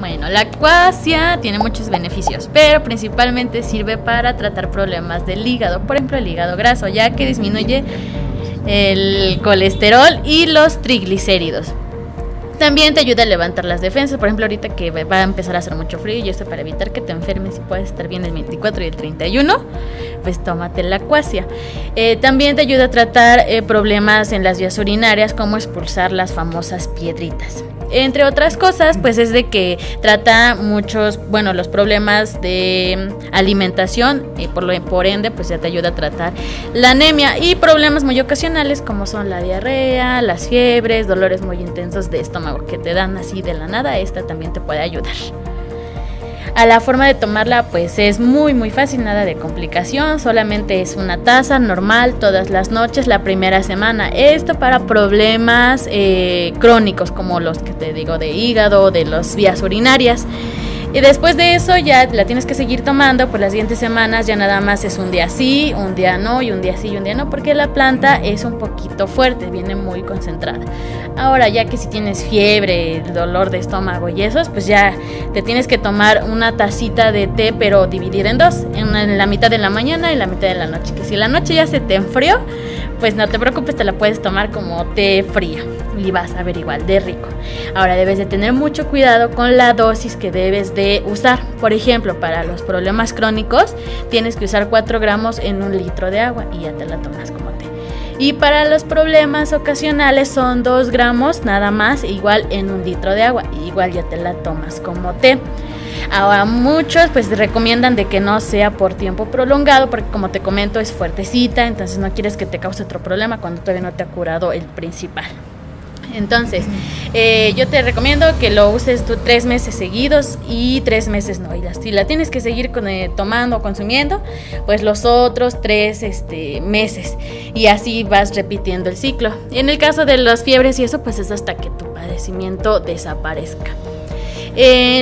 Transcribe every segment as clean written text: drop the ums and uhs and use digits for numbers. Bueno, la cuasia tiene muchos beneficios, pero principalmente sirve para tratar problemas del hígado, por ejemplo el hígado graso, ya que disminuye el colesterol y los triglicéridos. También te ayuda a levantar las defensas, por ejemplo ahorita que va a empezar a hacer mucho frío y esto para evitar que te enfermes y puedas estar bien el 24 y el 31, pues tómate la cuasia. También te ayuda a tratar problemas en las vías urinarias, como expulsar las famosas piedritas. Entre otras cosas, pues es de que trata muchos, bueno, los problemas de alimentación y por ende, pues ya te ayuda a tratar la anemia y problemas muy ocasionales como son la diarrea, las fiebres, dolores muy intensos de estómago que te dan así de la nada. Esta también te puede ayudar. A la forma de tomarla pues es muy fácil, nada de complicación, solamente es una taza normal todas las noches la primera semana. Esto para problemas crónicos como los que te digo de hígado, de las vías urinarias. Y después de eso ya la tienes que seguir tomando por las siguientes semanas, ya nada más es un día sí, un día no, y un día sí y un día no, porque la planta es un poquito fuerte, viene muy concentrada. Ahora ya que si tienes fiebre, dolor de estómago y esos, pues ya te tienes que tomar una tacita de té, pero dividida en dos, en la mitad de la mañana y la mitad de la noche, que si la noche ya se te enfrió, pues no te preocupes, te la puedes tomar como té fría y vas a ver igual de rico. Ahora debes de tener mucho cuidado con la dosis que debes de usar. Por ejemplo, para los problemas crónicos tienes que usar 4 gramos en 1 litro de agua y ya te la tomas como té. Y para los problemas ocasionales son 2 gramos nada más, igual en 1 litro de agua, y igual ya te la tomas como té. Ahora muchos pues recomiendan de que no sea por tiempo prolongado, porque como te comento es fuertecita, entonces no quieres que te cause otro problema cuando todavía no te ha curado el principal. Entonces, yo te recomiendo que lo uses tú 3 meses seguidos y 3 meses no. Y si la tienes que seguir tomando o consumiendo, pues los otros 3 meses. Y así vas repitiendo el ciclo. En el caso de las fiebres y eso, pues es hasta que tu padecimiento desaparezca.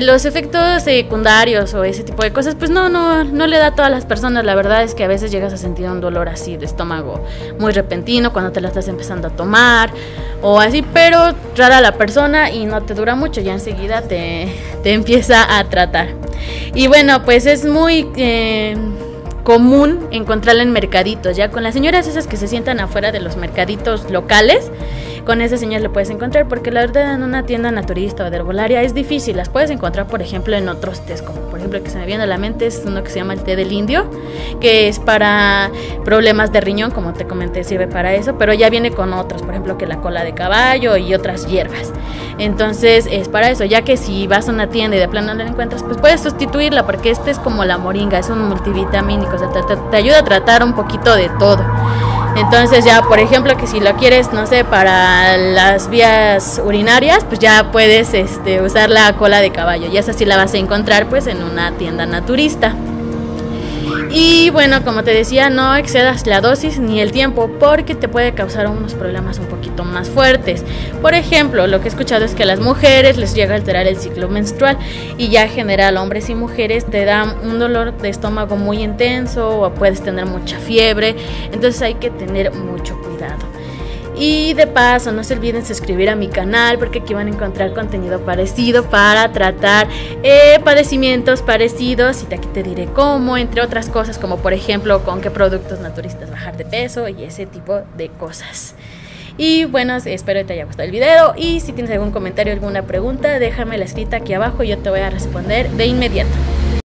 Los efectos secundarios o ese tipo de cosas pues no le da a todas las personas. La verdad es que a veces llegas a sentir un dolor así de estómago muy repentino cuando te la estás empezando a tomar o así, pero rara la persona y no te dura mucho, ya enseguida te empieza a tratar. Y bueno, pues es muy común encontrarla en mercaditos, ya con las señoras esas que se sientan afuera de los mercaditos locales, con esas señoras la puedes encontrar, porque la verdad en una tienda naturista o de herbolaria es difícil, las puedes encontrar por ejemplo en otros tés, como por ejemplo el que se me viene a la mente es uno que se llama el té del indio, que es para problemas de riñón, como te comenté sirve para eso, pero ya viene con otros, por ejemplo que la cola de caballo y otras hierbas, entonces es para eso, ya que si vas a una tienda y de plano no la encuentras, pues puedes sustituirla, porque este es como la moringa, es un multivitamínico. O sea, te ayuda a tratar un poquito de todo. Entonces ya, por ejemplo, que si lo quieres, no sé, para las vías urinarias, pues ya puedes usar la cola de caballo. Y esa sí la vas a encontrar pues en una tienda naturista. Y bueno, como te decía, no excedas la dosis ni el tiempo, porque te puede causar unos problemas un poquito más fuertes. Por ejemplo, lo que he escuchado es que a las mujeres les llega a alterar el ciclo menstrual, y ya en general hombres y mujeres te dan un dolor de estómago muy intenso o puedes tener mucha fiebre, entonces hay que tener mucho cuidado. Y de paso, no se olviden suscribir a mi canal, porque aquí van a encontrar contenido parecido para tratar padecimientos parecidos, y aquí te diré cómo, entre otras cosas, como por ejemplo con qué productos naturistas bajar de peso y ese tipo de cosas. Y bueno, espero que te haya gustado el video, y si tienes algún comentario, alguna pregunta, déjamela escrita aquí abajo y yo te voy a responder de inmediato.